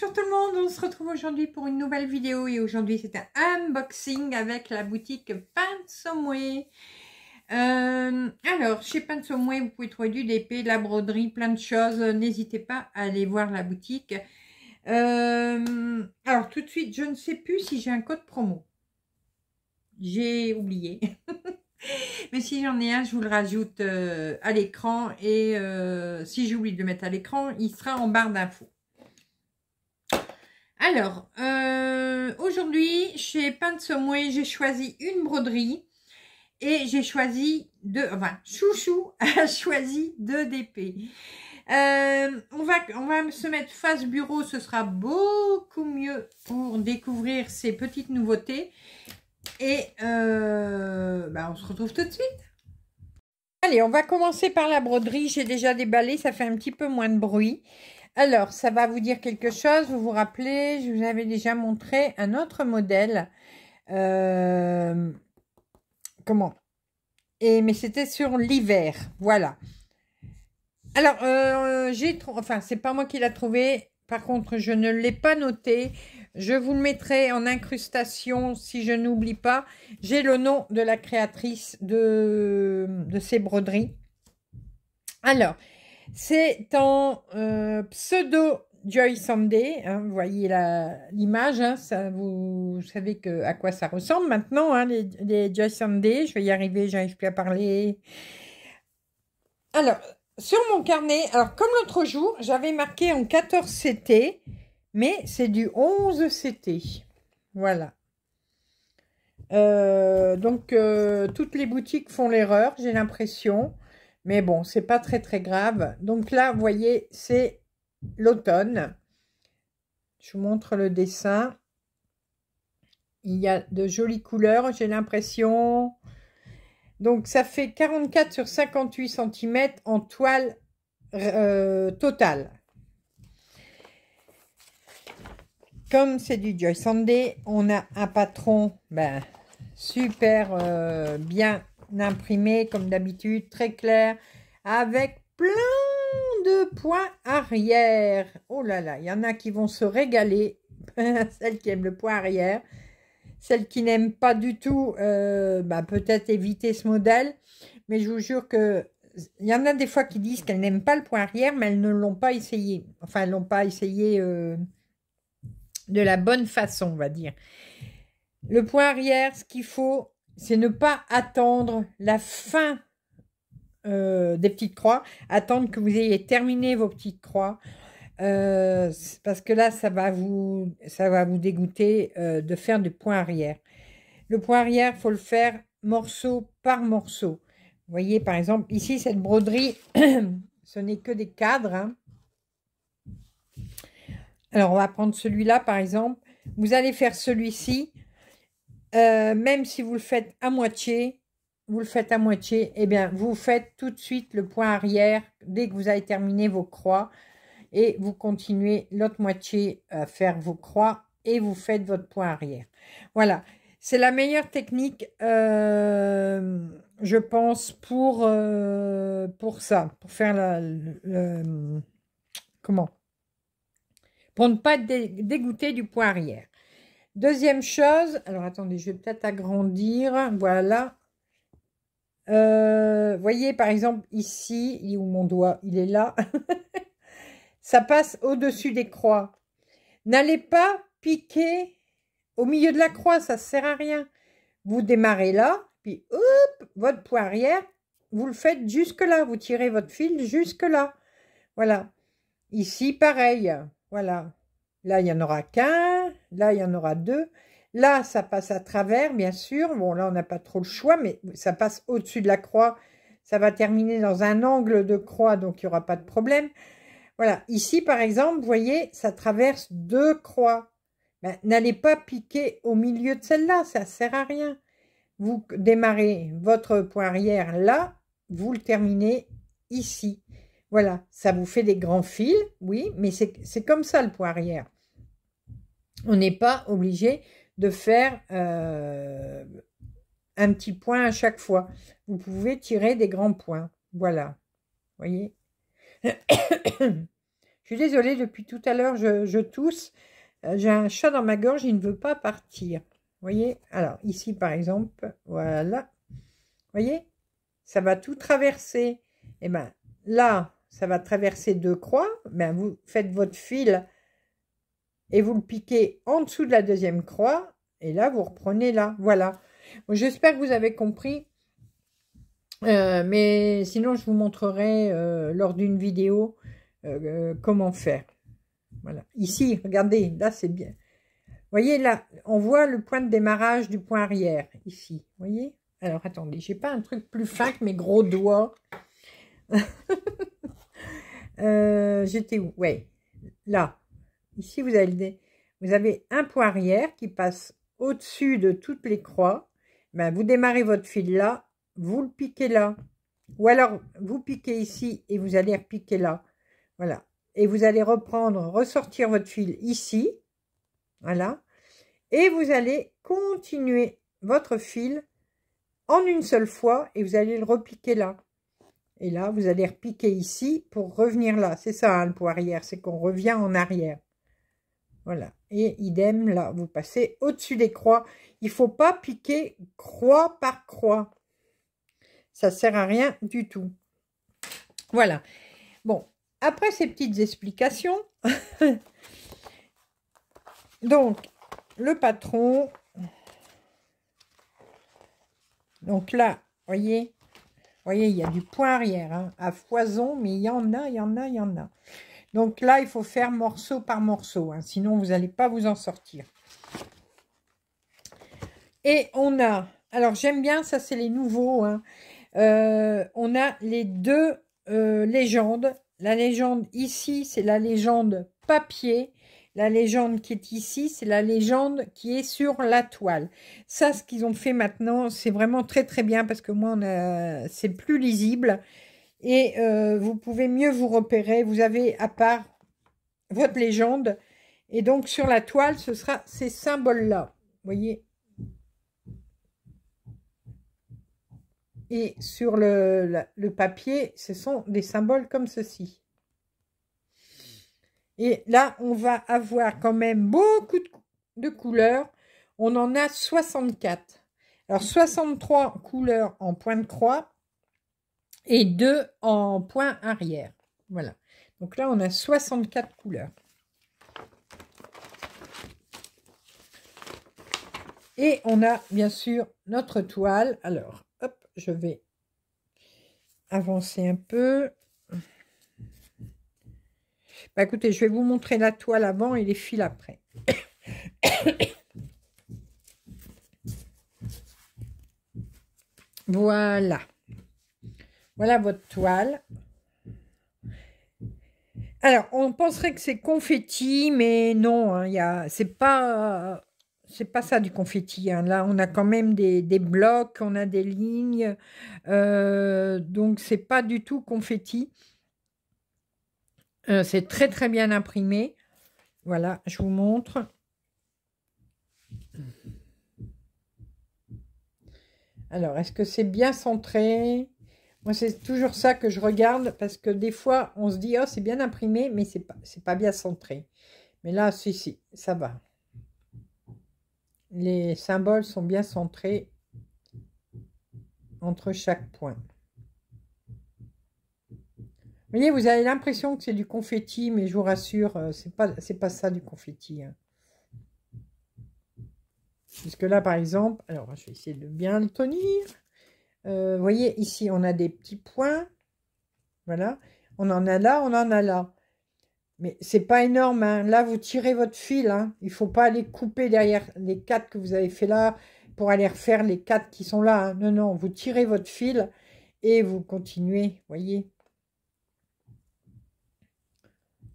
Bonjour tout le monde, on se retrouve aujourd'hui pour une nouvelle vidéo et aujourd'hui c'est un unboxing avec la boutique Paintsomeway. Alors chez Paintsomeway vous pouvez trouver du DP, de la broderie, plein de choses, n'hésitez pas à aller voir la boutique. Alors tout de suite je ne sais plus si j'ai un code promo, j'ai oublié. Mais si j'en ai un, je vous le rajoute à l'écran et si j'oublie de le mettre à l'écran, il sera en barre d'infos. Alors, aujourd'hui, chez Paintsomeway, j'ai choisi une broderie et j'ai choisi deux, enfin, Chouchou a choisi deux DP. On va se mettre face bureau, ce sera beaucoup mieux pour découvrir ces petites nouveautés. Et on se retrouve tout de suite. Allez, on va commencer par la broderie. J'ai déjà déballé, ça fait un petit peu moins de bruit. Alors, ça va vous dire quelque chose. Vous vous rappelez, je vous avais déjà montré un autre modèle. Mais c'était sur l'hiver, voilà. Alors, c'est pas moi qui l'a trouvé. Par contre, je ne l'ai pas noté. Je vous le mettrai en incrustation si je n'oublie pas. J'ai le nom de la créatrice de ces broderies. Alors, c'est en pseudo Joy Sunday. Hein, vous voyez l'image. Hein, vous savez à quoi ça ressemble maintenant, hein, les Joy Sunday. Je vais y arriver, j'arrive plus à parler. Alors, sur mon carnet, alors comme l'autre jour, j'avais marqué en 14 CT. Mais c'est du 11 CT. Voilà. Toutes les boutiques font l'erreur, j'ai l'impression. Mais bon, c'est pas très très grave. Donc là, vous voyez, c'est l'automne. Je vous montre le dessin. Il y a de jolies couleurs, j'ai l'impression. Donc ça fait 44 sur 58 cm en toile totale. Comme c'est du Joy Sunday, on a un patron super bien imprimé, comme d'habitude, très clair, avec plein de points arrière. Oh là là, il y en a qui vont se régaler, celles qui aiment le point arrière. Celles qui n'aiment pas du tout, peut-être éviter ce modèle. Mais je vous jure que il y en a des fois qui disent qu'elles n'aiment pas le point arrière, mais elles ne l'ont pas essayé. Enfin, elles ne l'ont pas essayé de la bonne façon, on va dire. Le point arrière, ce qu'il faut, c'est ne pas attendre la fin des petites croix, attendre que vous ayez terminé vos petites croix, parce que là, ça va vous dégoûter de faire du point arrière. Le point arrière, il faut le faire morceau par morceau. Vous voyez, par exemple, ici, cette broderie, ce n'est que des cadres, hein. Alors, on va prendre celui-là, par exemple. Vous allez faire celui-ci. Même si vous le faites à moitié, eh bien, vous faites tout de suite le point arrière dès que vous avez terminé vos croix. Et vous continuez l'autre moitié à faire vos croix et vous faites votre point arrière. Voilà. C'est la meilleure technique, je pense, pour ça. Pour faire pour ne pas être dégoûté du point arrière. Deuxième chose, alors attendez, je vais peut-être agrandir, voilà. Voyez par exemple ici, où mon doigt, il est là. Ça passe au-dessus des croix. N'allez pas piquer au milieu de la croix, ça ne sert à rien. Vous démarrez là, puis hop, votre point arrière, vous le faites jusque là, vous tirez votre fil jusque là. Voilà. Ici, pareil. Voilà, là il n'y en aura qu'un, là il y en aura deux, là ça passe à travers bien sûr, bon là on n'a pas trop le choix, mais ça passe au-dessus de la croix, ça va terminer dans un angle de croix, donc il n'y aura pas de problème. Voilà, ici par exemple, vous voyez, ça traverse deux croix, n'allez pas piquer au milieu de celle-là, ça ne sert à rien. Vous démarrez votre point arrière là, vous le terminez ici. Voilà, ça vous fait des grands fils, oui, mais c'est comme ça le point arrière. On n'est pas obligé de faire un petit point à chaque fois. Vous pouvez tirer des grands points, voilà, voyez. Je suis désolée, depuis tout à l'heure, je tousse. J'ai un chat dans ma gorge, il ne veut pas partir. Vous voyez? Alors, ici, par exemple, voilà. Vous voyez? Ça va tout traverser. Et bien, là, ça va traverser deux croix. Ben, vous faites votre fil et vous le piquez en dessous de la deuxième croix. Et là, vous reprenez là. Voilà. Bon, j'espère que vous avez compris. Mais sinon, je vous montrerai lors d'une vidéo comment faire. Voilà. Ici, regardez, là, c'est bien. Vous voyez, là, on voit le point de démarrage du point arrière, ici. Vous voyez? Alors, attendez, j'ai pas un truc plus fin que mes gros doigts. J'étais où? Ouais, là. Ici, vous avez un point arrière qui passe au-dessus de toutes les croix. Ben, vous démarrez votre fil là, vous le piquez là. Ou alors, vous piquez ici et vous allez repiquer là. Voilà. Et vous allez reprendre, ressortir votre fil ici. Voilà. Et vous allez continuer votre fil en une seule fois et vous allez le repiquer là. Et là, vous allez repiquer ici pour revenir là. C'est ça, hein, le point arrière, c'est qu'on revient en arrière. Voilà. Et idem, là, vous passez au-dessus des croix. Il ne faut pas piquer croix par croix. Ça ne sert à rien du tout. Voilà. Bon, après ces petites explications, donc, le patron. Donc là, voyez, il y a du point arrière, hein, à foison, mais il y en a. Donc là, il faut faire morceau par morceau, hein, sinon vous n'allez pas vous en sortir. Et on a, alors j'aime bien, ça c'est les nouveaux, hein, on a les deux légendes. La légende ici, c'est la légende papier. La légende qui est ici, c'est la légende qui est sur la toile. Ça, ce qu'ils ont fait maintenant, c'est vraiment très très bien parce que moi, c'est plus lisible. Et vous pouvez mieux vous repérer. Vous avez à part votre légende. Et donc, sur la toile, ce sera ces symboles-là. Vous voyez? Et sur le papier, ce sont des symboles comme ceci. Et là, on va avoir quand même beaucoup de couleurs. On en a 64. Alors, 63 couleurs en point de croix et 2 en point arrière. Voilà. Donc là, on a 64 couleurs. Et on a, bien sûr, notre toile. Alors, hop, je vais avancer un peu. Bah écoutez, je vais vous montrer la toile avant et les fils après. Voilà. Voilà votre toile. Alors, on penserait que c'est confetti, mais non, hein, c'est pas ça du confetti. Hein. Là, on a quand même des blocs, on a des lignes. Donc, c'est pas du tout confetti. C'est très très bien imprimé. Voilà, je vous montre. Alors, est-ce que c'est bien centré? Moi, c'est toujours ça que je regarde parce que des fois, on se dit « Oh, c'est bien imprimé », mais c'est pas bien centré. Mais là, si, si, ça va. Les symboles sont bien centrés entre chaque point. Vous voyez, vous avez l'impression que c'est du confetti, mais je vous rassure, c'est pas ça du confetti. Hein. Puisque là, par exemple, alors je vais essayer de bien le tenir. Vous voyez, ici, on a des petits points. Voilà. On en a là, on en a là. Mais c'est pas énorme. Hein. Là, vous tirez votre fil. Hein. Il ne faut pas aller couper derrière les 4 que vous avez fait là pour aller refaire les 4 qui sont là. Hein. Non, non, vous tirez votre fil et vous continuez. Vous voyez?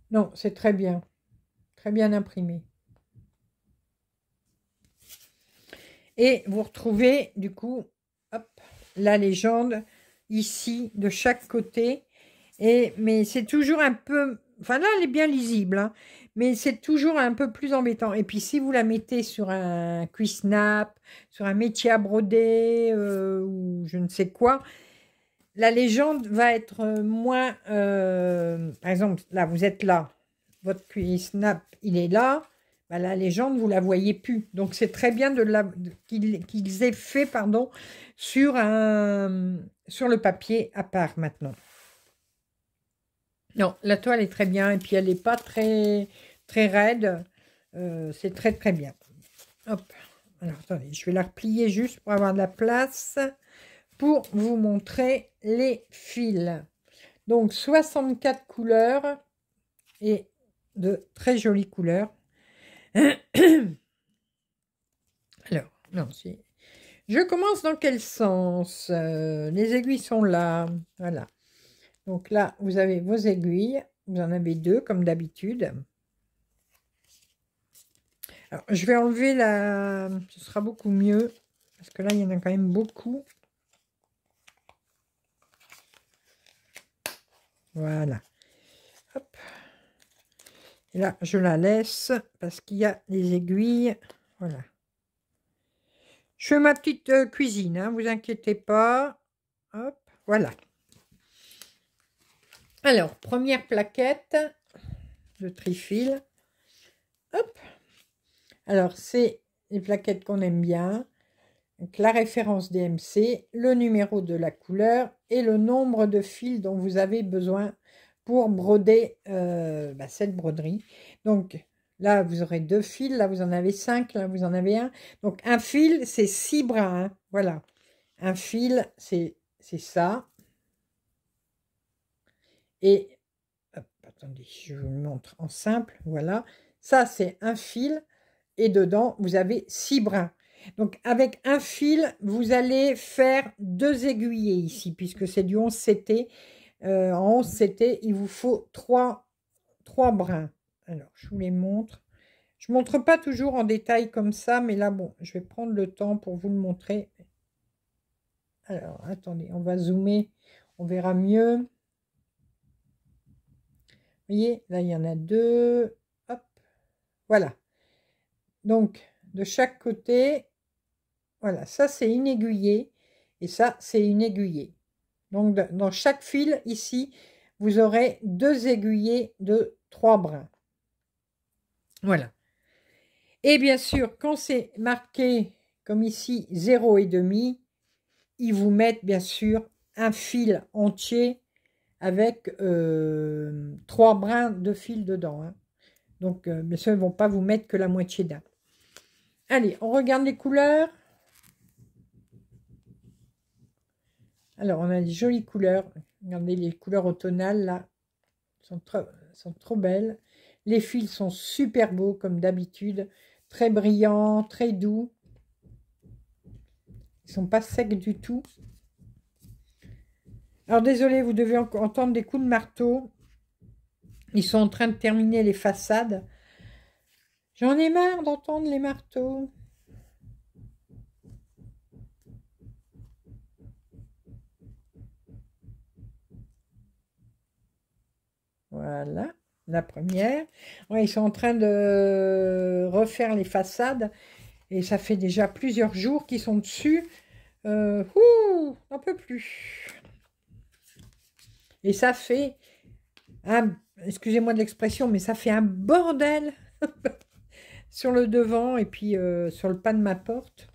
Non, c'est très bien imprimé. Et vous retrouvez, du coup, hop, la légende ici, de chaque côté. Et, mais c'est toujours un peu... Enfin, là, elle est bien lisible, hein, mais c'est toujours un peu plus embêtant. Et puis, si vous la mettez sur un cuisnap, sur un métier à broder, ou je ne sais quoi... La légende va être moins... par exemple, là, vous êtes là. votre snap, il est là, bah, la légende, vous la voyez plus. Donc, c'est très bien qu'ils aient fait pardon, sur le papier à part maintenant. Non, la toile est très bien et puis elle n'est pas très raide. C'est très bien. Hop. Alors, attendez, je vais la replier juste pour avoir de la place pour vous montrer les fils. Donc, 64 couleurs et de très jolies couleurs. Alors, non, si. Je commence dans quel sens? Les aiguilles sont là. Voilà. Donc là, vous avez vos aiguilles. Vous en avez deux, comme d'habitude. Alors, je vais enlever la... Ce sera beaucoup mieux. Parce que là, il y en a quand même beaucoup. Voilà. Hop. Et là, je la laisse parce qu'il y a les aiguilles. Voilà. Je fais ma petite cuisine, hein, vous inquiétez pas. Hop, voilà. Alors, première plaquette de trifil. Hop. Alors, c'est les plaquettes qu'on aime bien. Donc, la référence DMC, le numéro de la couleur et le nombre de fils dont vous avez besoin pour broder cette broderie. Donc, là, vous aurez 2 fils. Là, vous en avez 5. Là, vous en avez 1. Donc, un fil, c'est 6 bras. Hein. Voilà. Un fil, c'est ça. Et, hop, attendez, je vous le montre en simple. Voilà. Ça, c'est un fil. Et dedans, vous avez 6 brins. Donc, avec un fil, vous allez faire 2 aiguillés ici, puisque c'est du 11 CT. En 11 CT, il vous faut 3 brins. Alors, je vous les montre. Je ne montre pas toujours en détail comme ça, mais là, bon, je vais prendre le temps pour vous le montrer. Alors, attendez, on va zoomer. On verra mieux. Vous voyez, là, il y en a 2. Hop, voilà. Donc, de chaque côté, voilà, ça c'est une aiguillée et ça c'est une aiguillée. Donc, dans chaque fil, ici, vous aurez 2 aiguillées de 3 brins. Voilà. Et bien sûr, quand c'est marqué, comme ici, 0,5, ils vous mettent, bien sûr, un fil entier avec 3 brins de fil dedans. Hein. Donc, bien sûr, ils ne vont pas vous mettre que la moitié d'un. Allez, on regarde les couleurs. Alors, on a des jolies couleurs. Regardez les couleurs automnales, là. Elles sont trop belles. Les fils sont super beaux, comme d'habitude. Très brillants, très doux. Ils ne sont pas secs du tout. Alors, désolé, vous devez entendre des coups de marteau. Ils sont en train de terminer les façades. J'en ai marre d'entendre les marteaux. Voilà, la première. Ouais, ils sont en train de refaire les façades. Et ça fait déjà plusieurs jours qu'ils sont dessus. Ouh, on n'en peut plus. Et ça fait un... Excusez-moi de l'expression, mais ça fait un bordel sur le devant et puis sur le pas de ma porte.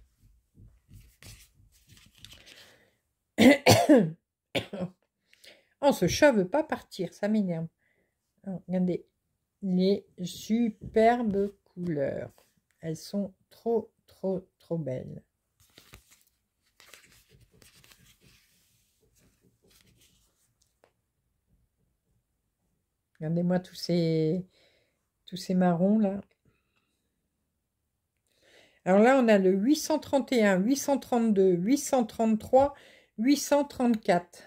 Oh, ce chat veut pas partir, ça m'énerve. Regardez les superbes couleurs. Elles sont trop belles. Regardez-moi tous ces marrons là. Alors là, on a le 831, 832, 833, 834.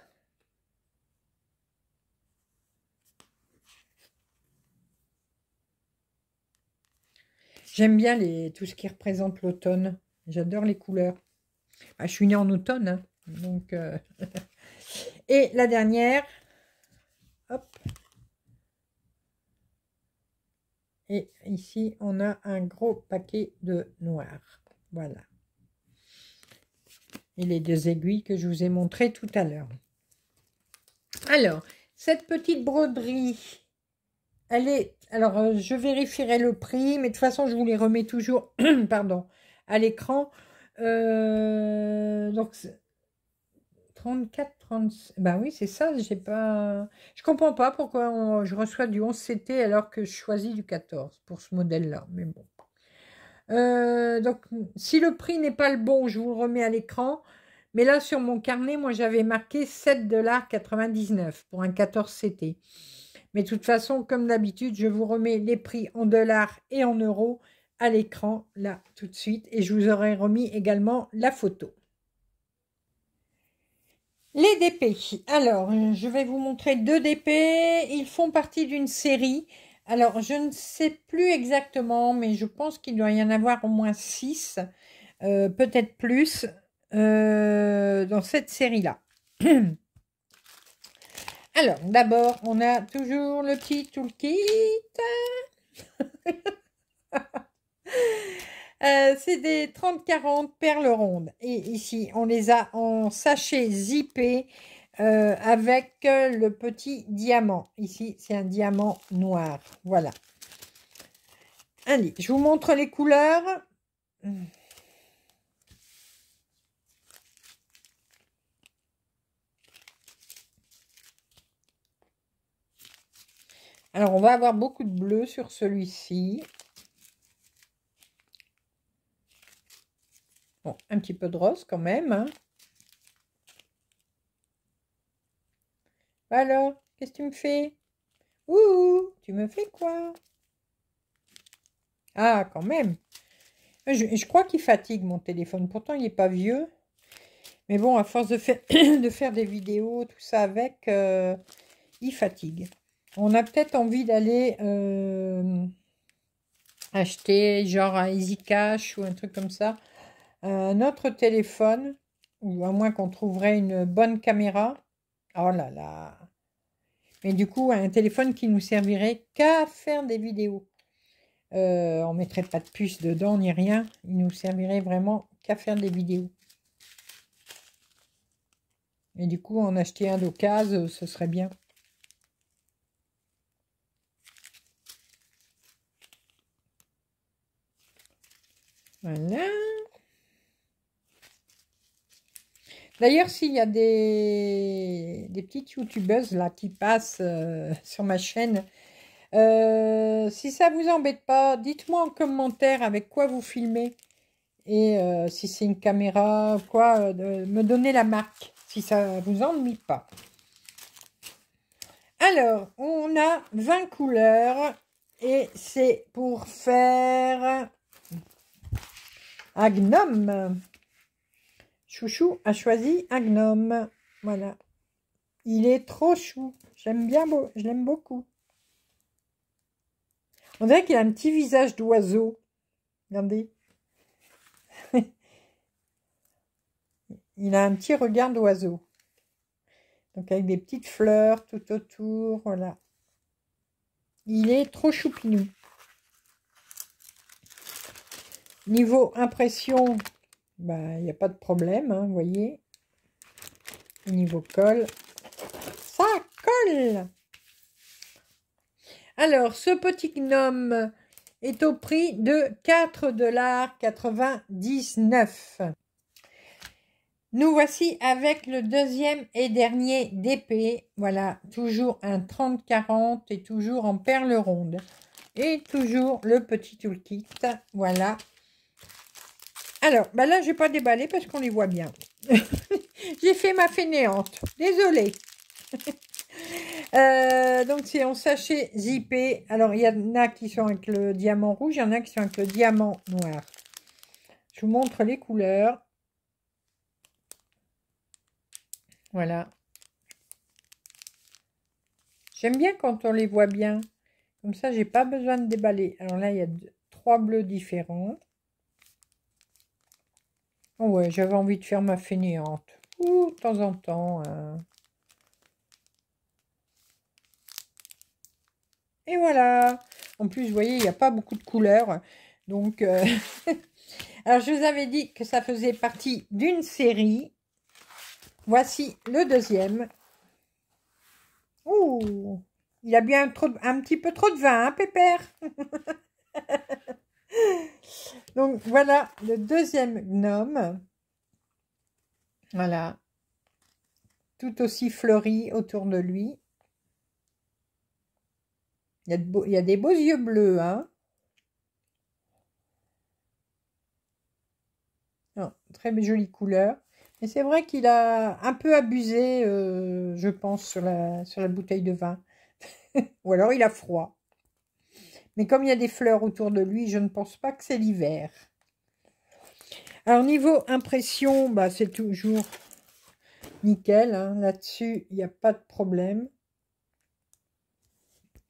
J'aime bien tout ce qui représente l'automne. J'adore les couleurs. Ah, je suis née en automne. Hein, donc Et la dernière. Hop. Et ici, on a un gros paquet de noir. Voilà. Et les 2 aiguilles que je vous ai montrées tout à l'heure. Alors, cette petite broderie, Elle est... Alors, je vérifierai le prix, mais de toute façon, je vous les remets toujours pardon, à l'écran. Donc, 34, 36... Ben oui, c'est ça, j'ai pas... Je comprends pas pourquoi je reçois du 11CT alors que je choisis du 14 pour ce modèle-là, mais bon. Donc, si le prix n'est pas le bon, je vous le remets à l'écran. Mais là, sur mon carnet, moi, j'avais marqué 7,99 $ pour un 14CT. Mais de toute façon, comme d'habitude, je vous remets les prix en dollars et en euros à l'écran, là, tout de suite. Et je vous aurai remis également la photo. Les DP. Alors, je vais vous montrer deux DP. Ils font partie d'une série. Alors, je ne sais plus exactement, mais je pense qu'il doit y en avoir au moins 6, peut-être plus, dans cette série-là. Alors, d'abord, on a toujours le petit toolkit. C'est des 30-40 perles rondes. Et ici, on les a en sachet zippé avec le petit diamant. Ici, c'est un diamant noir. Voilà. Allez, je vous montre les couleurs. Alors, on va avoir beaucoup de bleu sur celui-ci. Bon, un petit peu de rose quand même. Hein. Alors, qu'est-ce que tu me fais? Ouh, tu me fais quoi? Ah, quand même. Je crois qu'il fatigue mon téléphone. Pourtant, il n'est pas vieux. Mais bon, à force de faire, des vidéos, tout ça avec, il fatigue. On a peut-être envie d'aller acheter genre un Easy Cash ou un truc comme ça, un autre téléphone, ou à moins qu'on trouverait une bonne caméra. Oh là là! Mais du coup, un téléphone qui nous servirait qu'à faire des vidéos. On ne mettrait pas de puce dedans ni rien. Il nous servirait vraiment qu'à faire des vidéos. Et du coup, en acheter un d'occasion, ce serait bien. Voilà. D'ailleurs, s'il y a des petites youtubeuses là qui passent sur ma chaîne, si ça vous embête pas, dites-moi en commentaire avec quoi vous filmez. Et si c'est une caméra, quoi, me donner la marque, si ça vous ennuie pas. Alors, on a 20 couleurs et c'est pour faire... un gnome. Chouchou a choisi un gnome. Voilà. Il est trop chou. J'aime bien, je l'aime beaucoup. On dirait qu'il a un petit visage d'oiseau. Regardez. Il a un petit regard d'oiseau. Donc avec des petites fleurs tout autour. Voilà. Il est trop choupinou. Niveau impression, ben, il n'y a pas de problème, hein, vous voyez. Niveau colle, ça colle. Alors, ce petit gnome est au prix de 4,99 $. Nous voici avec le deuxième et dernier DP. Voilà, toujours un 30-40 et toujours en perles rondes. Et toujours le petit toolkit, voilà. Alors, ben là, je n'ai pas déballé parce qu'on les voit bien. J'ai fait ma fainéante. Désolée. Donc, c'est en sachet zippé. Alors, il y en a qui sont avec le diamant rouge. Il y en a qui sont avec le diamant noir. Je vous montre les couleurs. Voilà. J'aime bien quand on les voit bien. Comme ça, j'ai pas besoin de déballer. Alors là, il y a 3 bleus différents. Oh ouais, j'avais envie de faire ma fainéante. Ouh, de temps en temps. Et voilà. En plus, vous voyez, il n'y a pas beaucoup de couleurs. Donc, alors je vous avais dit que ça faisait partie d'une série. Voici le deuxième. Ouh, Il a bu un petit peu trop de vin, hein, Pépère. Donc, voilà le deuxième gnome. Voilà. Tout aussi fleuri autour de lui. Il y a des beaux yeux bleus, hein. Non, très jolie couleur. Mais c'est vrai qu'il a un peu abusé, je pense, sur la bouteille de vin. Ou alors il a froid. Mais comme il y a des fleurs autour de lui, je ne pense pas que c'est l'hiver. Alors niveau impression, bah, c'est toujours nickel, hein. Là-dessus, il n'y a pas de problème.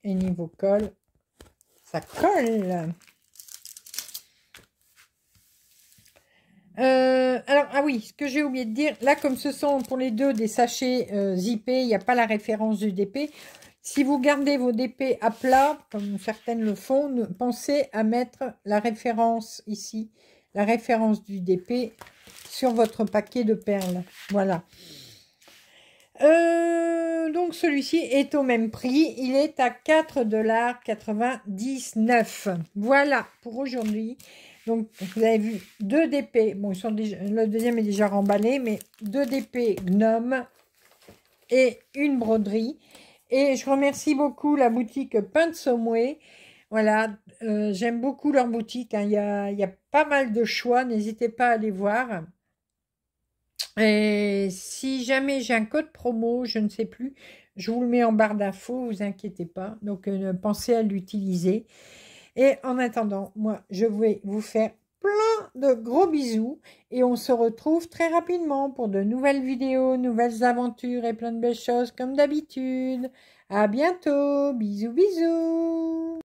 Et niveau colle, ça colle. Alors, ah oui, ce que j'ai oublié de dire, là comme ce sont pour les deux des sachets zippés, il n'y a pas la référence du DP. Si vous gardez vos DP à plat, comme certaines le font, pensez à mettre la référence ici, la référence du DP sur votre paquet de perles. Voilà. Donc celui-ci est au même prix, il est à 4,99 $. Voilà pour aujourd'hui. Donc vous avez vu deux DP, bon ils sont déjà, le deuxième est déjà remballé, mais deux DP gnome et une broderie. Et je remercie beaucoup la boutique Paintsomeway. Voilà, j'aime beaucoup leur boutique. Hein. Il y a pas mal de choix. N'hésitez pas à aller voir. Et si jamais j'ai un code promo, je ne sais plus, je vous le mets en barre d'infos. Vous inquiétez pas. Donc, pensez à l'utiliser. Et en attendant, moi, je vais vous faire plein de gros bisous. Et on se retrouve très rapidement pour de nouvelles vidéos, nouvelles aventures et plein de belles choses comme d'habitude. À bientôt. Bisous, bisous.